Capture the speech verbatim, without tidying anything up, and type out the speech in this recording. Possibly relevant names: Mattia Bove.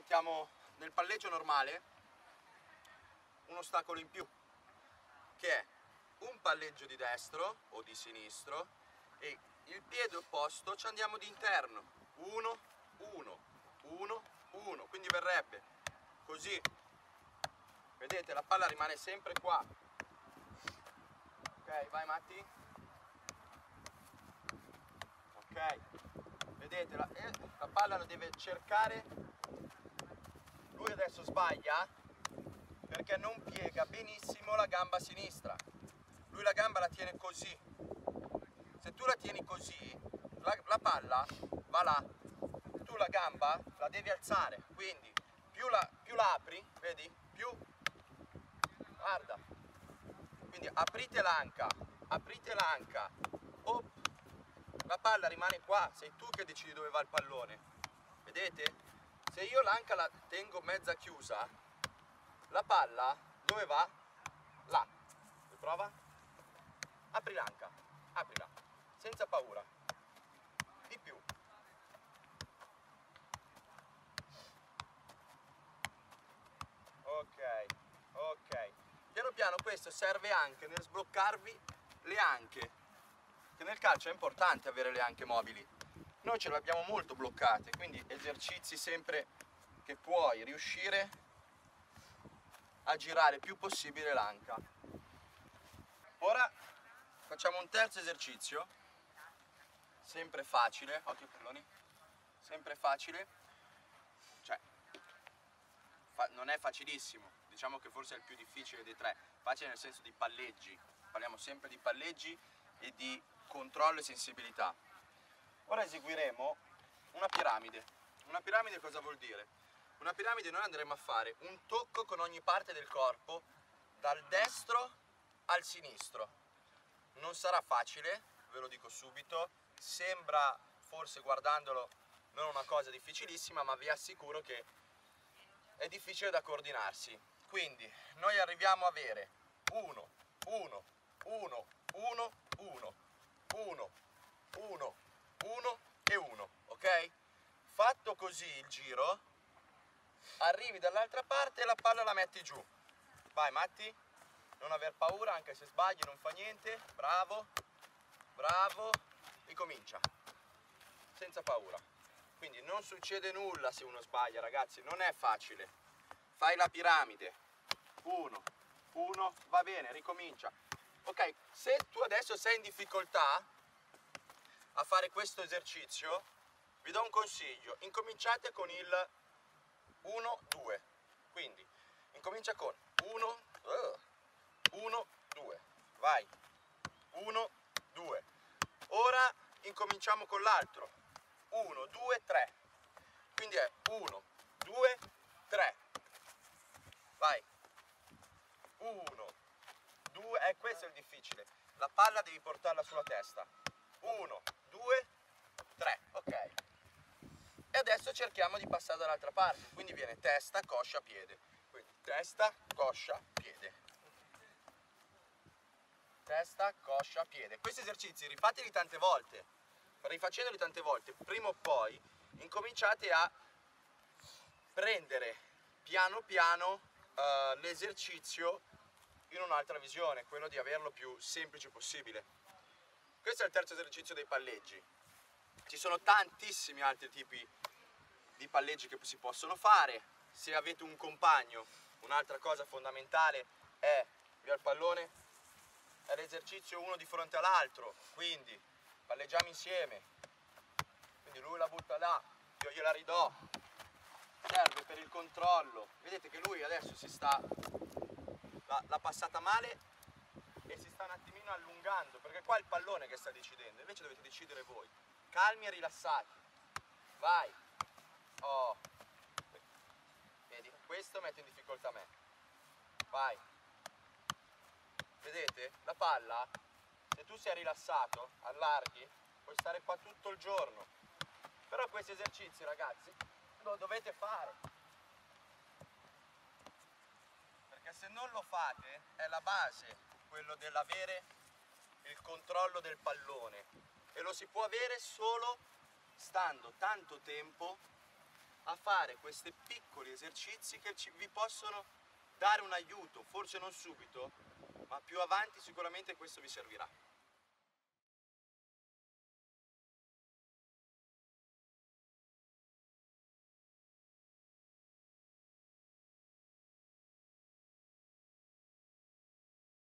mettiamo nel palleggio normale un ostacolo in più, che è un palleggio di destro o di sinistro e il piede opposto ci andiamo di interno, uno, uno, uno, uno, quindi verrebbe così, vedete la palla rimane sempre qua, ok, vai Matti, ok, vedete la, eh, la palla la deve cercare, lui adesso sbaglia perché non piega benissimo la gamba sinistra, lui la gamba la tiene così, se tu la tieni così la, la palla va là, tu la gamba la devi alzare, quindi più la, più la apri, vedi, più guarda, quindi aprite l'anca, aprite l'anca, op, la palla rimane qua, sei tu che decidi dove va il pallone, vedete? Se io l'anca la tengo mezza chiusa, la palla dove va? Là, prova? Apri l'anca, aprila, senza paura, di più. Ok, ok. Piano piano questo serve anche nel sbloccarvi le anche, che nel calcio è importante avere le anche mobili. Noi ce le abbiamo molto bloccate, quindi esercizi sempre che puoi riuscire a girare il più possibile l'anca. Ora facciamo un terzo esercizio, sempre facile, occhio palloni, sempre facile, cioè fa, non è facilissimo, diciamo che forse è il più difficile dei tre, facile nel senso di palleggi, parliamo sempre di palleggi e di controllo e sensibilità. Ora eseguiremo una piramide, una piramide cosa vuol dire? Una piramide noi andremo a fare un tocco con ogni parte del corpo, dal destro al sinistro. Non sarà facile, ve lo dico subito, sembra forse guardandolo non una cosa difficilissima, ma vi assicuro che è difficile da coordinarsi. Quindi noi arriviamo a avere uno, uno, uno, uno, uno, uno, uno e uno, ok? Fatto così il giro, arrivi dall'altra parte e la palla la metti giù. Vai Matti. Non aver paura, anche se sbagli non fa niente, bravo, bravo, ricomincia, senza paura. Quindi non succede nulla se uno sbaglia, ragazzi, non è facile. Fai la piramide, uno, uno, va bene, ricomincia. Ok, se tu adesso sei in difficoltà a fare questo esercizio, vi do un consiglio, incominciate con il uno, due, quindi incomincia con uno, uno, due, vai, uno, due, ora incominciamo con l'altro, uno, due, tre, quindi è uno, due, tre, vai, uno, due, eh, questo è il difficile, la palla devi portarla sulla testa, uno, due, tre, ok, e adesso cerchiamo di passare dall'altra parte, quindi viene testa, coscia, piede, quindi testa, coscia, piede, testa, coscia, piede. Questi esercizi rifateli tante volte, rifacendoli tante volte, prima o poi incominciate a prendere piano piano uh, l'esercizio in un'altra visione, quello di averlo più semplice possibile. Questo è il terzo esercizio dei palleggi. Ci sono tantissimi altri tipi di palleggi che si possono fare. Se avete un compagno, un'altra cosa fondamentale è, via il pallone, è l'esercizio uno di fronte all'altro, quindi palleggiamo insieme, quindi lui la butta là, io gliela ridò, serve per il controllo, vedete che lui adesso si sta l'ha passata male e si sta un attimino allungando, perché qua è il pallone che sta decidendo, invece dovete decidere voi, calmi e rilassati, vai, oh, vedi, questo mette in difficoltà me, vai. Vedete? La palla, se tu sei rilassato, allarghi, puoi stare qua tutto il giorno. Però questi esercizi, ragazzi, lo dovete fare. Perché se non lo fate, è la base, quello dell'avere il controllo del pallone. E lo si può avere solo stando tanto tempo a fare questi piccoli esercizi che ci, vi possono dare un aiuto, forse non subito, ma più avanti sicuramente questo vi servirà.